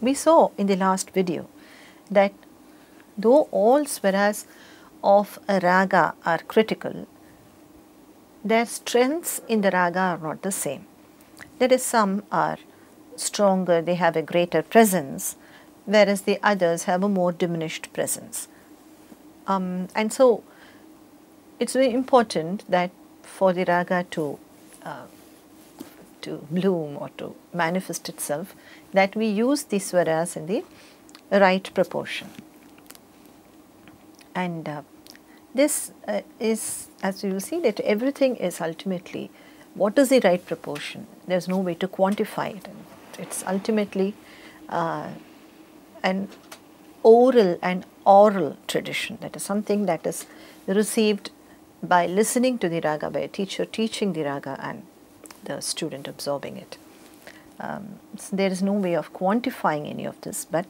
We saw in the last video that though all swaras of a raga are critical, their strengths in the raga are not the same. That is, some are stronger, they have a greater presence, whereas the others have a more diminished presence. And so it's very important that for the raga to bloom or to manifest itself, that we use the swaras in the right proportion. And this is, as you will see, that everything is ultimately, what is the right proportion? There is no way to quantify it. It's ultimately an oral and oral tradition. That is something that is received by listening to the raga, by a teacher teaching the raga and the student absorbing it. So there is no way of quantifying any of this, but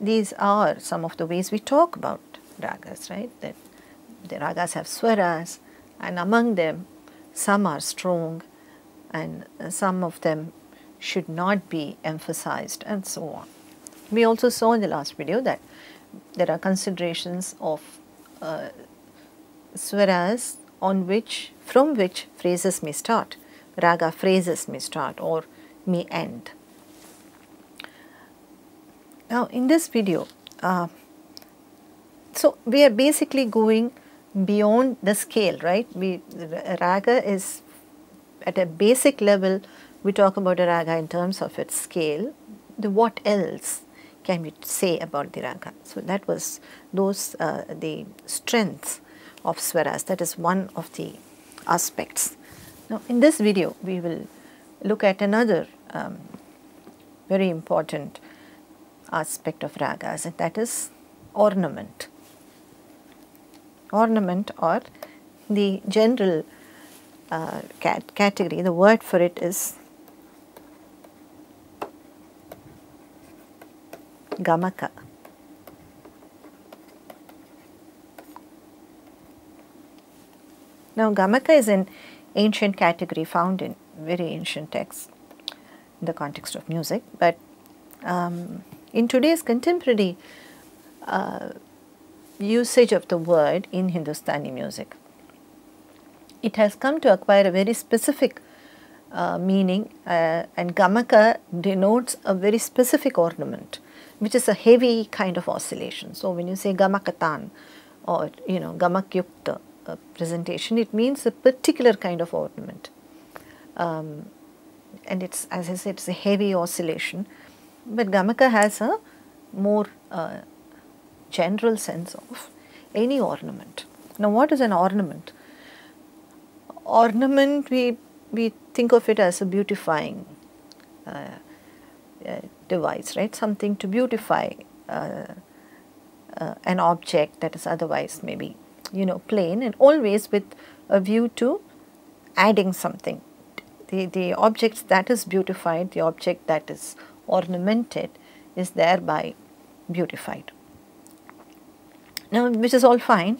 these are some of the ways we talk about ragas, right? That the ragas have swaras, and among them some are strong and some of them should not be emphasized, and so on. We also saw in the last video that there are considerations of swaras on which, from which phrases may start, raga phrases may start or may end. Now in this video, so we are basically going beyond the scale, right? Raga is at a basic level, we talk about a raga in terms of its scale. What else can we say about the raga? So that was those the strengths of swaras. That is one of the aspects. Now in this video we will look at another very important aspect of ragas, and that is ornament. Ornament, or the general category, the word for it is gamaka. Now gamaka is an ancient category found in very ancient texts in the context of music, but in today's contemporary usage of the word in Hindustani music, it has come to acquire a very specific meaning, and gamaka denotes a very specific ornament, which is a heavy kind of oscillation. So when you say gamakatan or, you know, gamakyukta presentation, it means a particular kind of ornament, and it's, as I said, it's a heavy oscillation. But gamaka has a more general sense of any ornament. Now what is an ornament? Ornament, we think of it as a beautifying device, right? Something to beautify an object that is otherwise maybe, you know, plain, and always with a view to adding something. The object that is beautified, the object that is ornamented, is thereby beautified. Now, which is all fine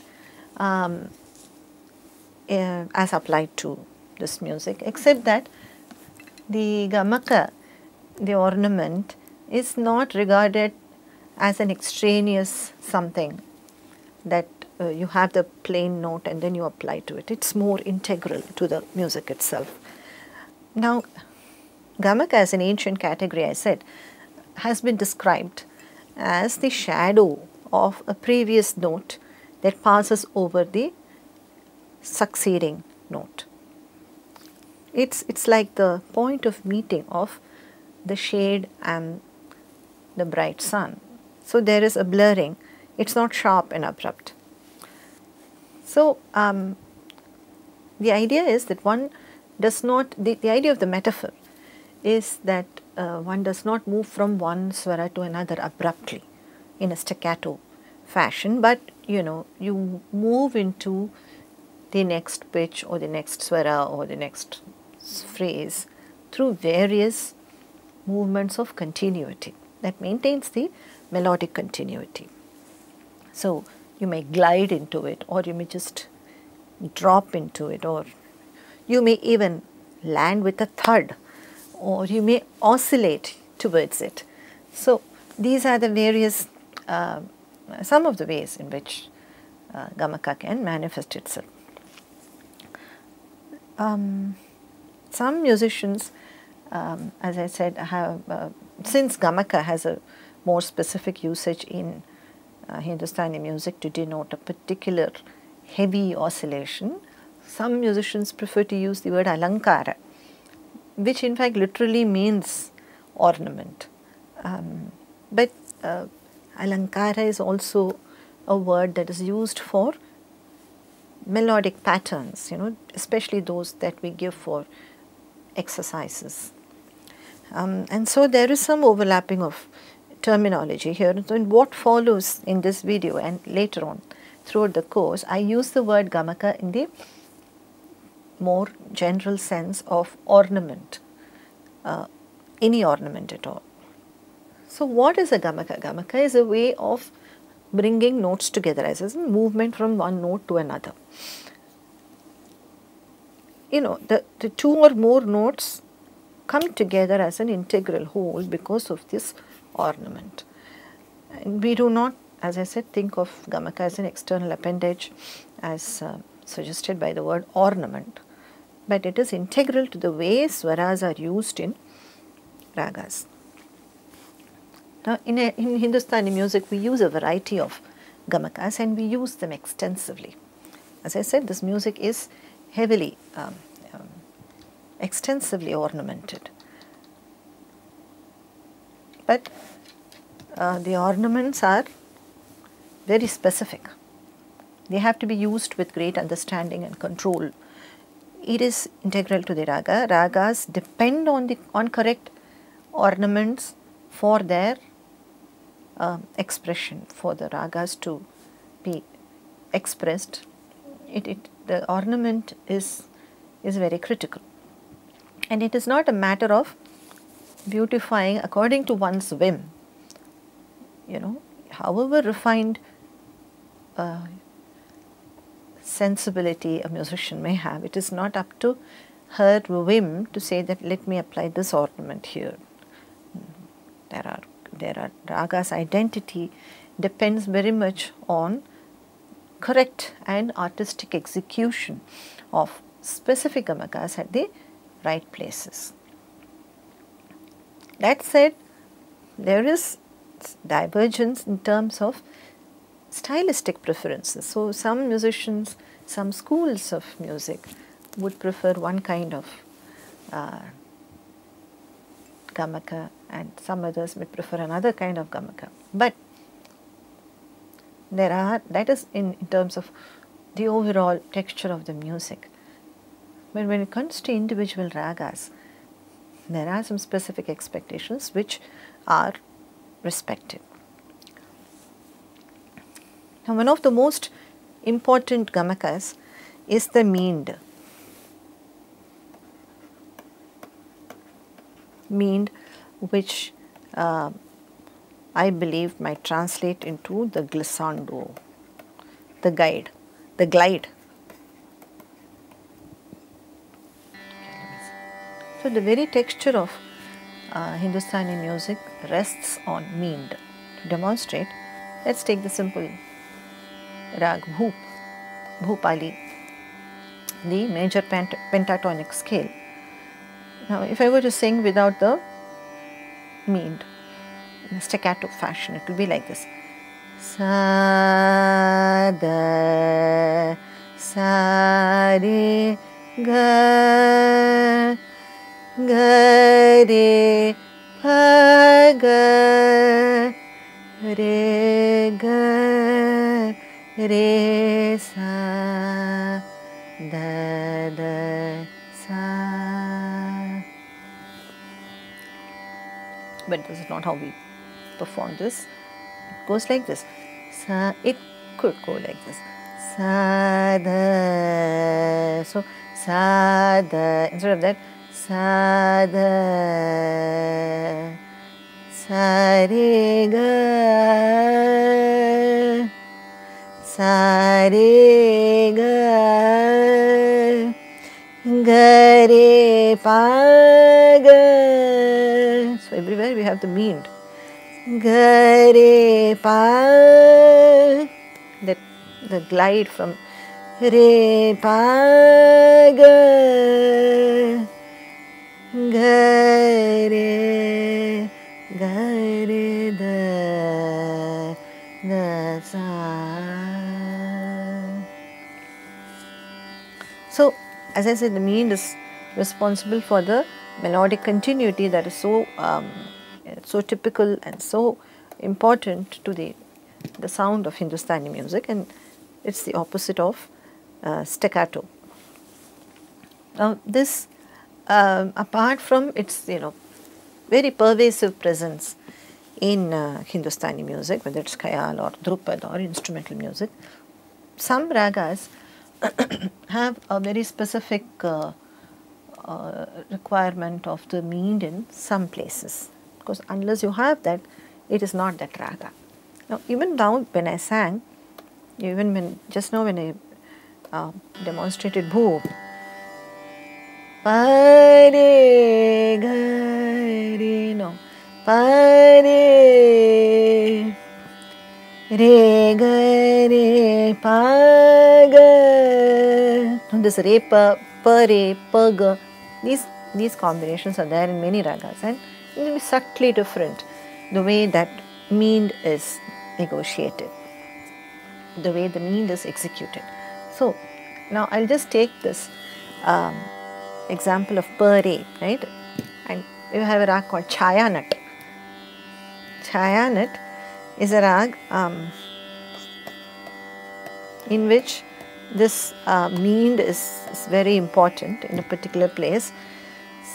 as applied to this music, except that the gamaka, the ornament, is not regarded as an extraneous something that you have the plain note and then you apply to it. It's more integral to the music itself. Now, gamaka as an ancient category, I said, has been described as the shadow of a previous note that passes over the succeeding note. It's like the point of meeting of the shade and the bright sun. So there is a blurring. It's not sharp and abrupt. So the idea is that one does not, the idea of the metaphor is that one does not move from one swara to another abruptly in a staccato fashion, but you know, you move into the next pitch or the next swara or the next phrase through various movements of continuity that maintains the melodic continuity. So you may glide into it, or you may just drop into it, or you may even land with a thud, or you may oscillate towards it. So these are the various, some of the ways in which gamaka can manifest itself. Some musicians, as I said, have, since gamaka has a more specific usage in Hindustani music to denote a particular heavy oscillation, some musicians prefer to use the word alankara, which in fact literally means ornament. But alankara is also a word that is used for melodic patterns, you know, especially those that we give for exercises. And so there is some overlapping of terminology here. And what follows in this video and later on throughout the course, I use the word gamaka in the more general sense of ornament, any ornament at all. So what is a gamaka? Gamaka is a way of bringing notes together, as is movement from one note to another. You know, the two or more notes come together as an integral whole because of this ornament. And we do not, as I said, think of gamaka as an external appendage as suggested by the word ornament, but it is integral to the way swaras are used in ragas. Now, in Hindustani music, we use a variety of gamakas and we use them extensively. As I said, this music is heavily, extensively ornamented. But the ornaments are very specific. They have to be used with great understanding and control. It is integral to the raga. Ragas depend on correct ornaments for their expression, for the ragas to be expressed. The ornament is very critical, and it is not a matter of beautifying according to one's whim. You know, however refined sensibility a musician may have, it is not up to her whim to say that let me apply this ornament here. There are raga's identity depends very much on correct and artistic execution of specific gamakas at the right places. That said, there is divergence in terms of stylistic preferences. So some musicians, some schools of music would prefer one kind of gamaka and some others may prefer another kind of gamaka. But there are, that is in terms of the overall texture of the music. But when it comes to individual ragas, there are some specific expectations which are respected. Now, one of the most important gamakas is the meend. Meend, which I believe might translate into the glissando, the guide, the glide. So the very texture of Hindustani music rests on meend. To demonstrate, let's take the simple rag bhupali, the major pentatonic scale. Now, if I were to sing without the meend in a staccato fashion, it will be like this: sa da sa re ga ga re pa ga re ga re sa da da sa. But this is not how we perform this. It goes like this. Sa, it could go like this. Sa da. So sa da. Instead of that, sa da. Sa re ga. Sa re ga. Ga re pa ga. everywhere we have the meend. Gare pa, that the glide from re pa ga, gare gare da da sa. So, as I said, the meend is responsible for the melodic continuity that is so so typical and so important to the sound of Hindustani music, and it's the opposite of staccato. Now this, apart from its very pervasive presence in Hindustani music, whether it's khayal or dhrupad or instrumental music, some ragas have a very specific requirement of the meend in some places. Because unless you have that, it is not that raga. Now, even now when I sang, even when just now when I demonstrated bhu, pare gare no, pare re gare paga. No, this re pa pare paga. These combinations are there in many ragas, and it will be subtly different the way that meend is negotiated, the way the meend is executed. So, now I will just take this example of pare, right? And we have a rag called Chayanat. Chayanat is a rag in which this meend is very important in a particular place.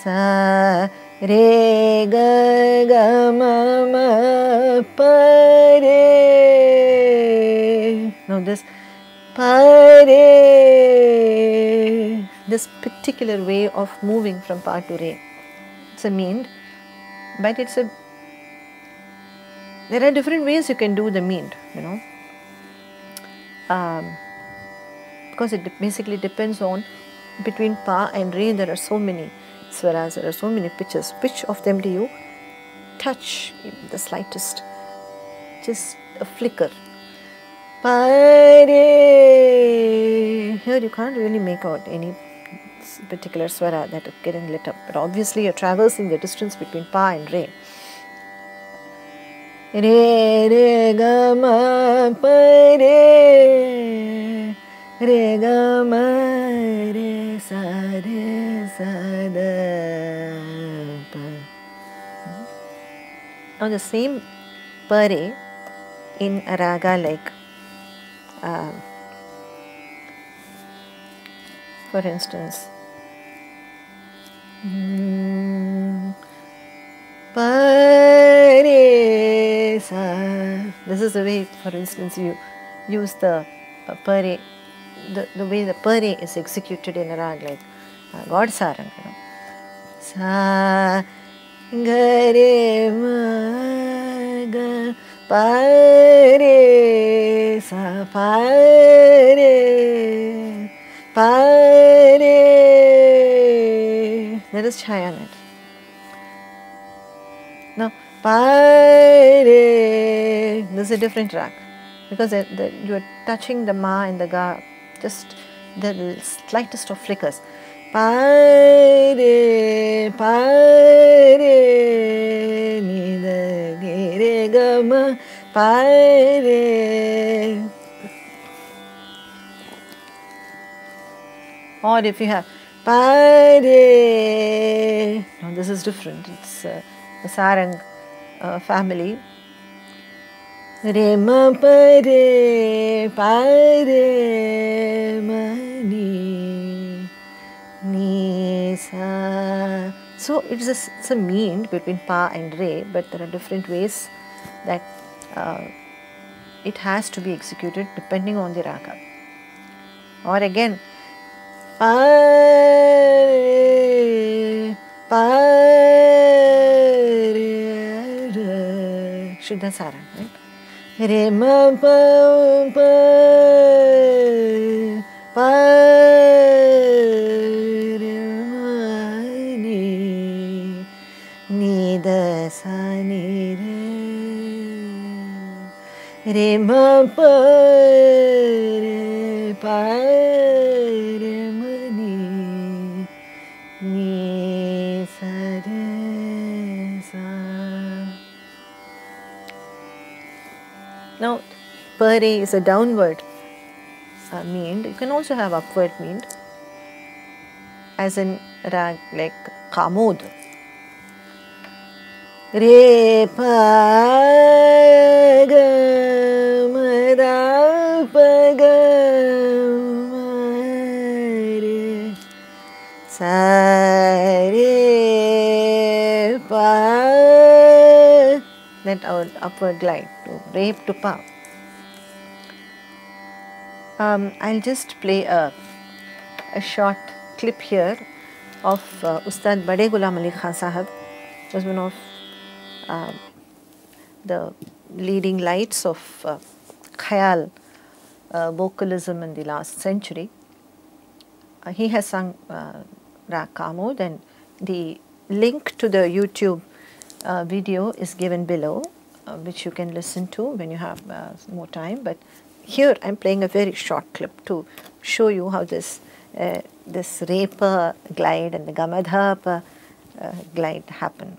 Sa re ga ga ma ma pa re. Now this pa re, this particular way of moving from pa to re, it's a meend, but it's a, there are different ways you can do the meend, because it basically depends on, between pa and re there are so many swaras, there are so many pitches. Which of them do you touch? Even the slightest, just a flicker. Here you can't really make out any particular swara that is getting lit up, but obviously you're traversing the distance between pa and re. Re re ga ma pa re, re ga ma re sa re. Now the same pare in a raga like, for instance, pare sa. This is the way, for instance, you use the pare, the way the pare is executed in a rag like Gaud Sarang, Sa gare ma ga pa re sa pa re. That is Chayanat. Now pa re, this is a different rag, because you are touching the ma and the ga, just the slightest of flickers. Pare pare ni da ge re ga ma pare. Or if you have pare, no, this is different. It's the sarang family. Re ma pare pare ma ni. So it's a meend between pa and re, but there are different ways that it has to be executed depending on the raga. Or again, pa re Shuddha Sarang, right? Re ma pa pa pa. This paramani ni sarasa. Now, pari is a downward meend. You can also have upward meend, as in rag like Kamod. Re pa ga ma da pa ga ma re sa re pa. That our upward glide to re to pa. I'll just play a short clip here of Ustad Bade Ghulam Ali Khan Sahab, who was one of the leading lights of khayal vocalism in the last century. He has sung Raga Kamod, and the link to the YouTube video is given below, which you can listen to when you have more time. But here I am playing a very short clip to show you how this repa glide and the gamadhapa glide happen.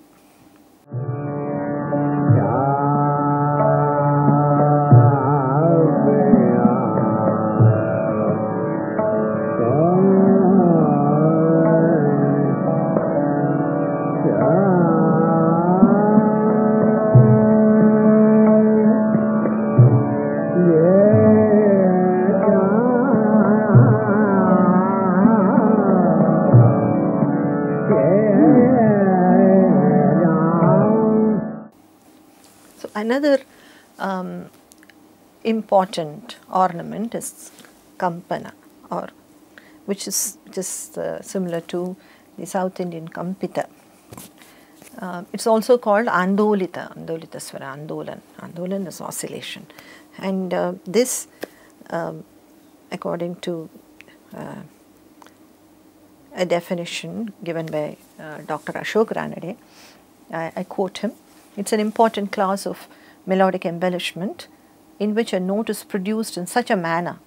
Another important ornament is Kampana, or which is just similar to the South Indian Kampita. It's also called Andolita, Andolita swara, Andolan. Andolan is oscillation, and this, according to a definition given by Dr. Ashok Ranade, I quote him. It's an important class of melodic embellishment in which a note is produced in such a manner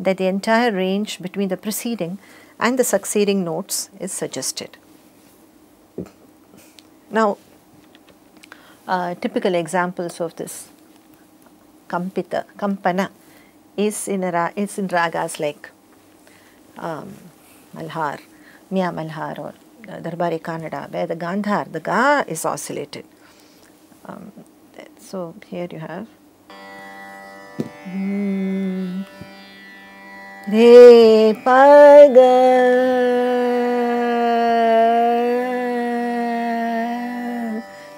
that the entire range between the preceding and the succeeding notes is suggested. Now, typical examples of this Kampita, Kampana is in ragas like Malhar, Miya Malhar, or Darbari Kannada, where the Gandhar, the Ga is oscillated. So here you have re pa ga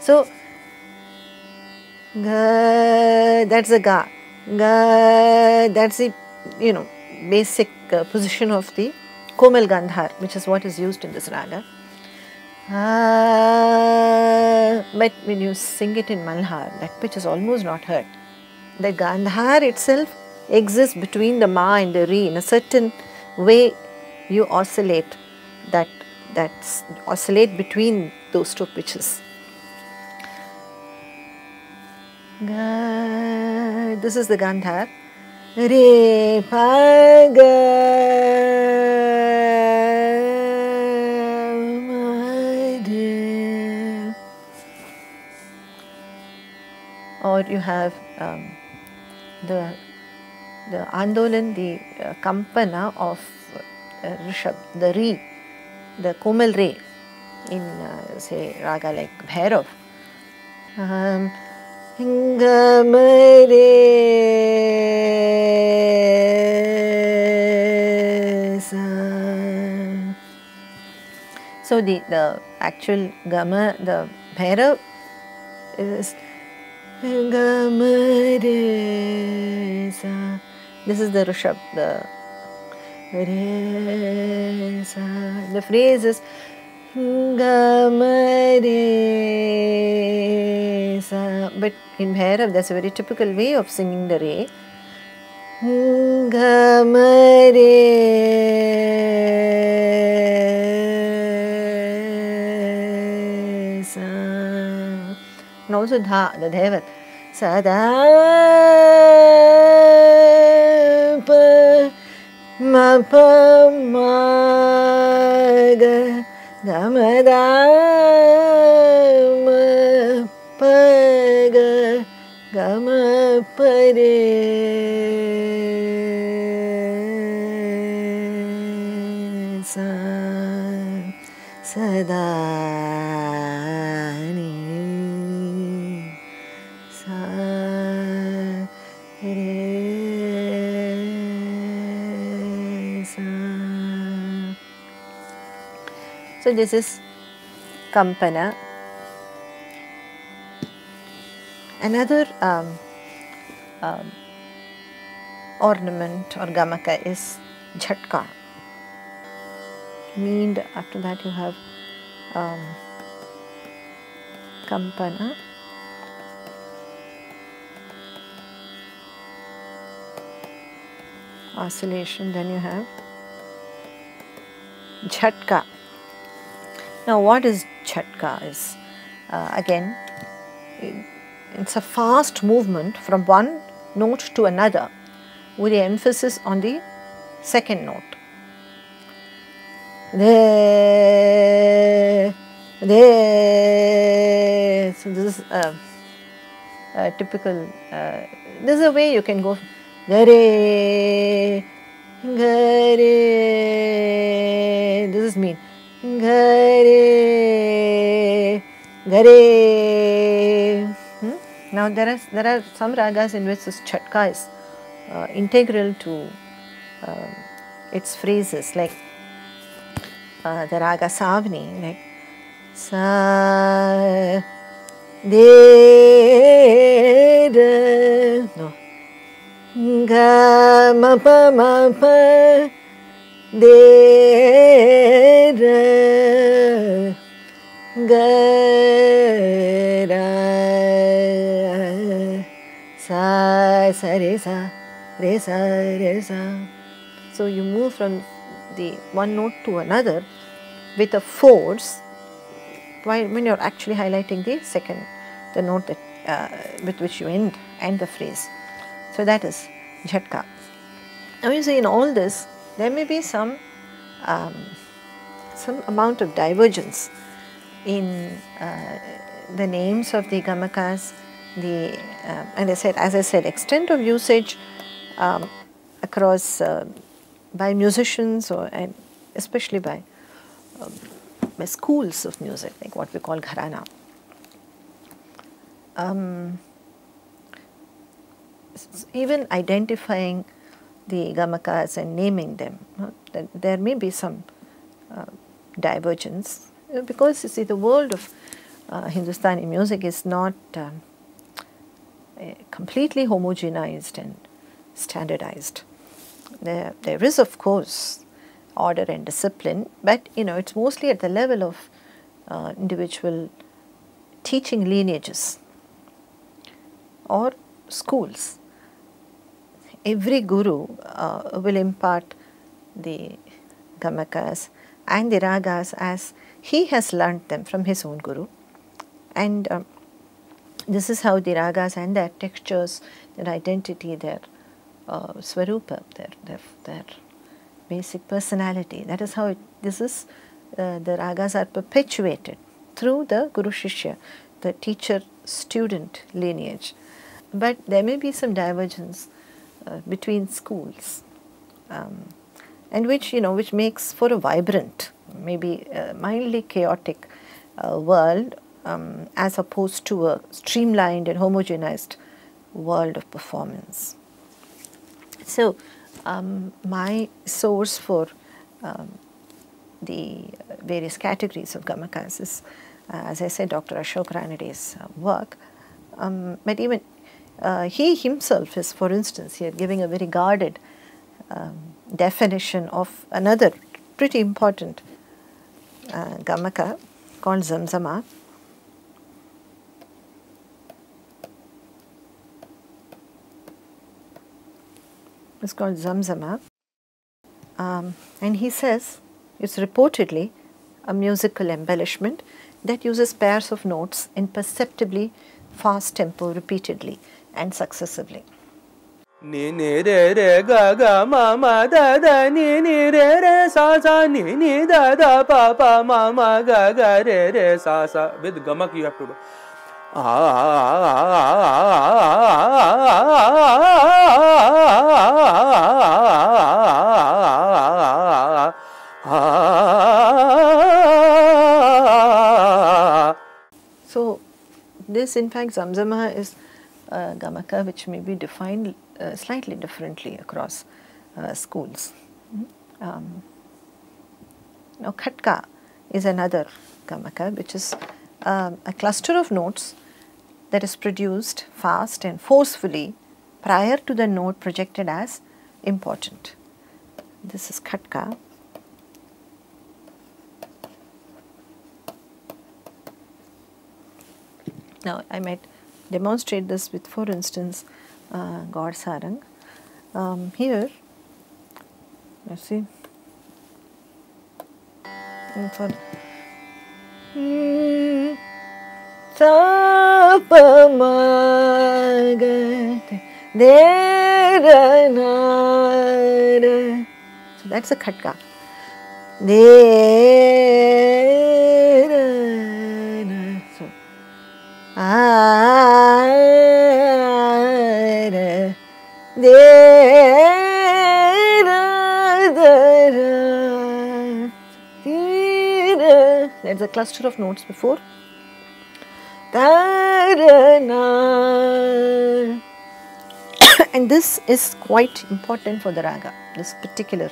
so ga, that's the ga, ga, that's the, you know, basic position of the komal gandhar, which is what is used in this raga. But when you sing it in Malhar, that pitch is almost not heard. The Gandhar itself exists between the Ma and the Re. In a certain way, you oscillate that oscillate between those two pitches. Ga, this is the Gandhar. Re pa ga. Or you have the Andolan, the Kampana of Rishabh, the Re, the Komal Re in say raga like Bhairav. So the actual Gama, the Bhairav is Gamaresa. This is the Rishabh. The phrase is Gamaresa. But in Bhairav, that's a very typical way of singing the Re. Gamaresa. And also dha, the devat. Sada pa ma pa ma ga da ma da ma pa ga ga ma pa re sa sa da ni sa re. So this is Kampana. Another ornament or gamaka is Jhatka, meend. After that you have Kampana, oscillation, then you have Jhatka. Now what is Jhatka? Is again, it's a fast movement from one note to another with the emphasis on the second note. So this is a typical, this is a way you can go. This is mean. Gare, gare. Now there are some ragas in which this Jhatka is integral to its phrases, like the raga Savani, like sa de da no ga ma pa de ra ga ra sa re sa re sa. So you move from the one note to another with a force, while when you are actually highlighting the second, the note that with which you end the phrase. So that is Jhatka. Now you see in all this, there may be some amount of divergence in the names of the gamakas, the and as I said, extent of usage across by musicians, or and especially by schools of music, like what we call gharana. Even identifying the gamakas and naming them, there may be some divergence, because you see the world of Hindustani music is not completely homogenized and standardized. There is of course order and discipline, but you know, it's mostly at the level of individual teaching lineages or schools. Every guru will impart the gamakas and the ragas as he has learnt them from his own guru, and this is how the ragas and their textures, their identity, their swarupa, their basic personality, that is how the ragas are perpetuated through the guru shishya, the teacher student lineage. But there may be some divergence between schools, and which makes for a vibrant, maybe mildly chaotic world, as opposed to a streamlined and homogenized world of performance. So my source for the various categories of gamakas is, as I said, Dr. Ashok Ranade's work, but even he himself is, for instance, here giving a very guarded definition of another pretty important gamaka called Zamzama. It's called Zamzama, and he says it's reportedly a musical embellishment that uses pairs of notes in perceptibly fast tempo repeatedly and successively. Ni ni re re ga ga ma ma da da ni ni re re sa sa ni ni da da pa pa ma ma ga ga re re sa sa. With gamak you have to do. So this in fact Zamzama is gamaka which may be defined slightly differently across schools. Mm-hmm. Now khatka is another gamaka which is a cluster of notes that is produced fast and forcefully prior to the note projected as important. This is khatka. Now I might demonstrate this with, for instance, Gaud Sarang. Here, you see, and for sa pa ma ga de ra na ra. So that's a khatka. De ra na. So there's a cluster of notes before. And this is quite important for the raga, this particular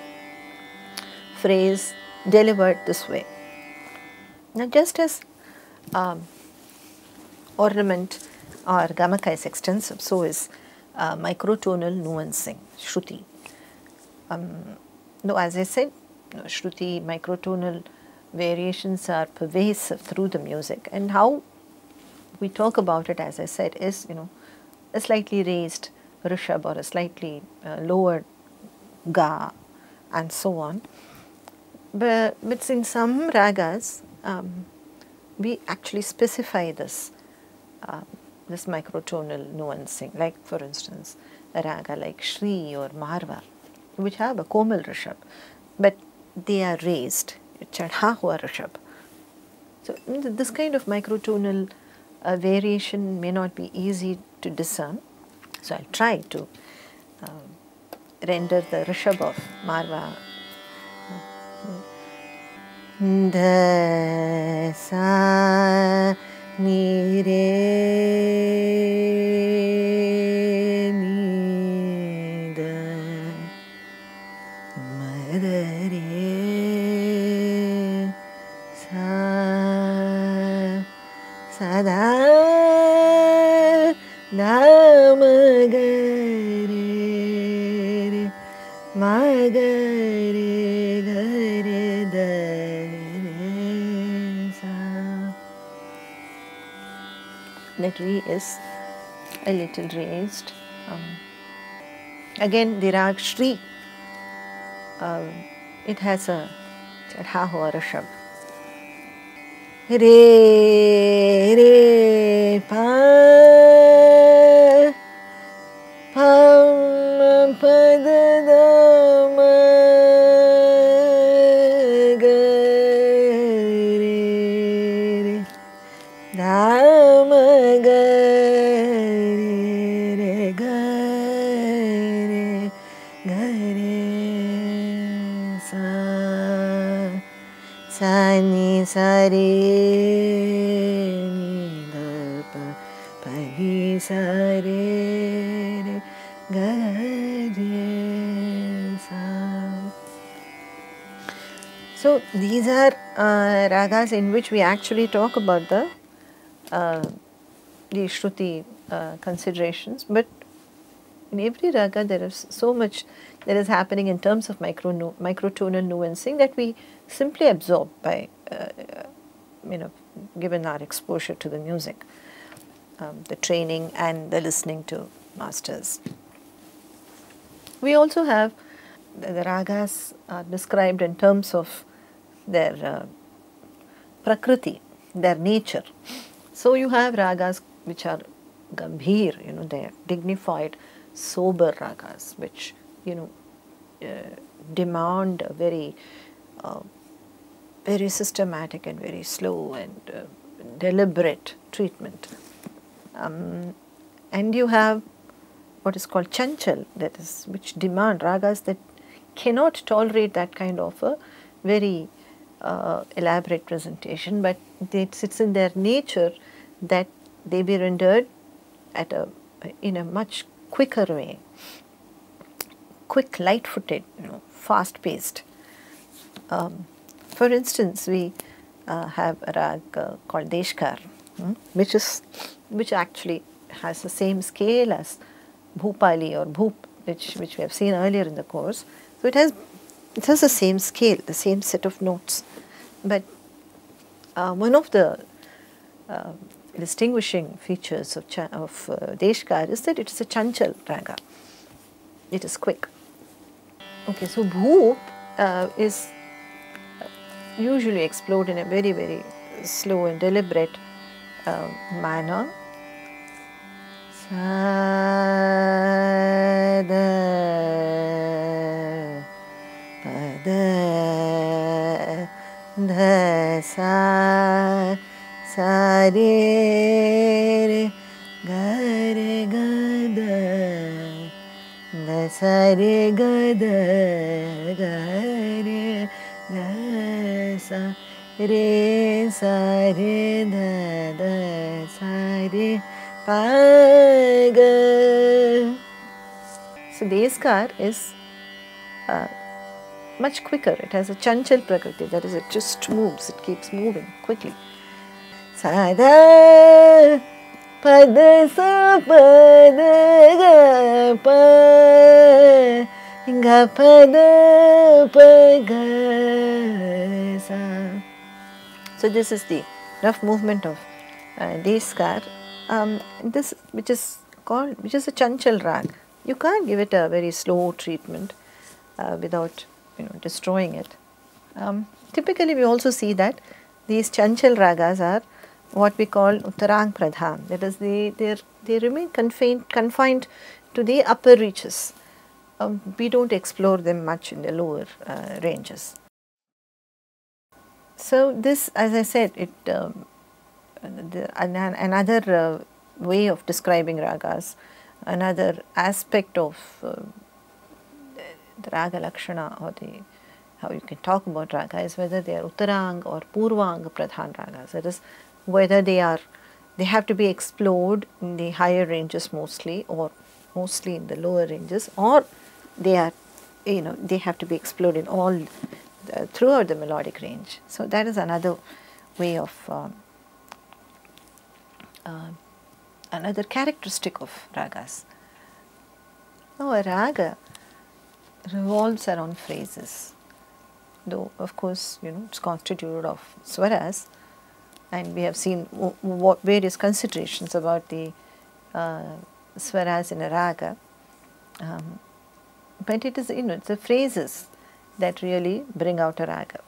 phrase delivered this way. Now just as ornament or gamaka is extensive, so is microtonal nuancing, shruti. Though as I said, shruti, microtonal variations are pervasive through the music, and how we talk about it, as I said, is, you know, a slightly raised rishab or a slightly lowered ga and so on. But in some ragas, we actually specify this this microtonal nuancing, like for instance a raga like Shri or Marwa, which have a komal rishab, but they are raised, chadha hua rishab. So this kind of microtonal variation may not be easy to discern. So I'll try to render the rishab of Marwa. Ni re ni da ma da re sa sa da na ma ga re ma ga re that re is a little raised. Again, the rag Shri, it has a chadha hua rishab. Re, re, pa, pa, pa, da, da, ma. Sa re ni da pa pa ni sa re re ga re sa. So these are ragas in which we actually talk about the shruti considerations, but in every raga there is so much that is happening in terms of microtonal nuancing that we simply absorb by given our exposure to the music, the training and the listening to masters. We also have the ragas are described in terms of their prakriti, their nature. So you have ragas which are gambhir, you know, they are dignified, sober ragas, which, you know, demand a very, very systematic and very slow and deliberate treatment. And you have what is called chanchal, that is, which demand ragas that cannot tolerate that kind of a very elaborate presentation, but it's in their nature that they be rendered at a, in a much quicker way, quick, light-footed, you know, fast-paced. For instance, we have a rag called Deshkar, which actually has the same scale as bhupali or bhup, which we have seen earlier in the course. So it has the same scale, the same set of notes. But one of the distinguishing features of Deshkar is that it is a chanchal raga. It is quick. Okay, so bhoop is usually explored in a very, very slow and deliberate manner. Sada, pada, da, sa, sa, re, re, ga, da. Sare gada gare da sa re sare da da sare pa ga. So Deshkar is much quicker. It has a chanchal prakriti, that is, it just moves. It keeps moving quickly. Sada. Pada sa pada ga pa ga pada pa ga sa. So this is the rough movement of Deshkar. This, which is called, which is a chanchal rag. You can't give it a very slow treatment without, you know, destroying it. Typically, we also see that these chanchal ragas are what we call uttarang pradhan, that is, they remain confined to the upper reaches. We don't explore them much in the lower ranges. So this, as I said, it another way of describing ragas, another aspect of the raga lakshana, or the how you can talk about raga, is whether they are uttarang or purvang pradhan ragas, that is, whether they have to be explored in the higher ranges mostly, or mostly in the lower ranges, or they are, you know, they have to be explored in all throughout the melodic range. So that is another way of another characteristic of ragas. Now a raga revolves around phrases, though of course, you know, it's constituted of swaras. And we have seen various considerations about the swaras in a raga. But it is, you know, it's the phrases that really bring out a raga.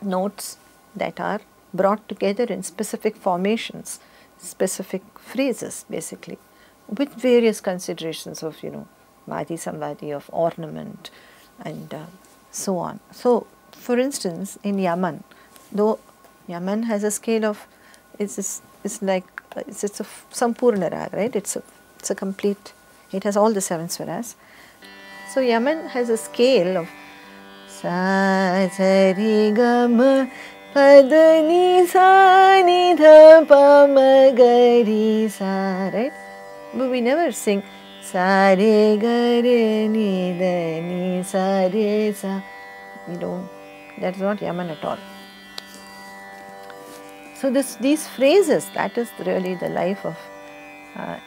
Notes that are brought together in specific formations, specific phrases basically, with various considerations of, you know, vadi samvadi, of ornament and so on. So, for instance, in Yaman, though Yaman has a scale of, it's a sampurna raga, right? It's a complete, it has all the 7 swaras. So Yaman has a scale of sa sa ri ga ma pa da ni sa ni tha pa ma ga ri sa, right? But we never sing sa re ga re ni da ni sa re sa. We don't, that's not Yaman at all. So these phrases, that is really the life of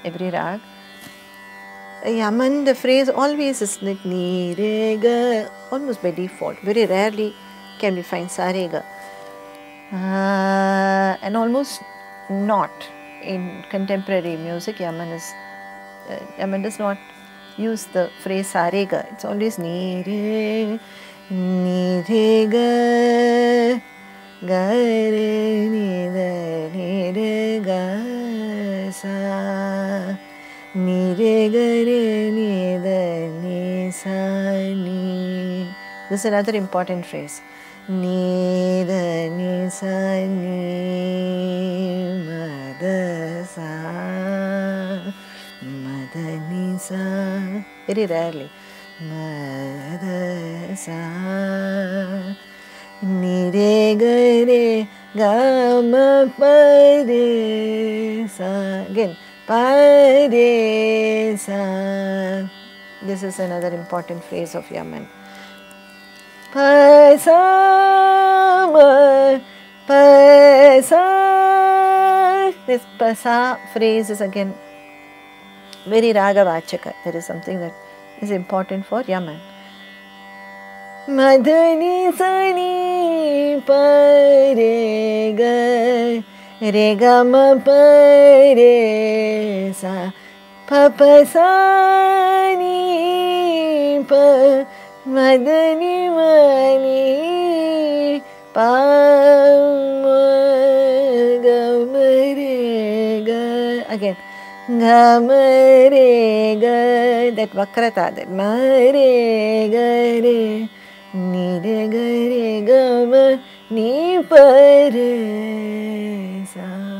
every rag. Yaman, the phrase always is like ni re ga, almost by default. Very rarely can we find sa re ga, and almost not in contemporary music. Yaman does not use the phrase sa re ga. It's always ni re ga. Ga re ni da ni re ga sa ni re ga re This is another important phrase. Ni da ni sa ni ma da sa ma da ni sa. Very rarely. Ma da sa ni re ga re ga ma pa re sa. Again, pa re sa. This is another important phrase of Yaman. This pasa phrase is again very raga vachaka. That is something that is important for Yaman. Madani sani parega rega ma pare sa papa sani pa. Madani mani pamarega. Again, gamarega. That vakrata, that marega re, nirega re gama ni pare sa.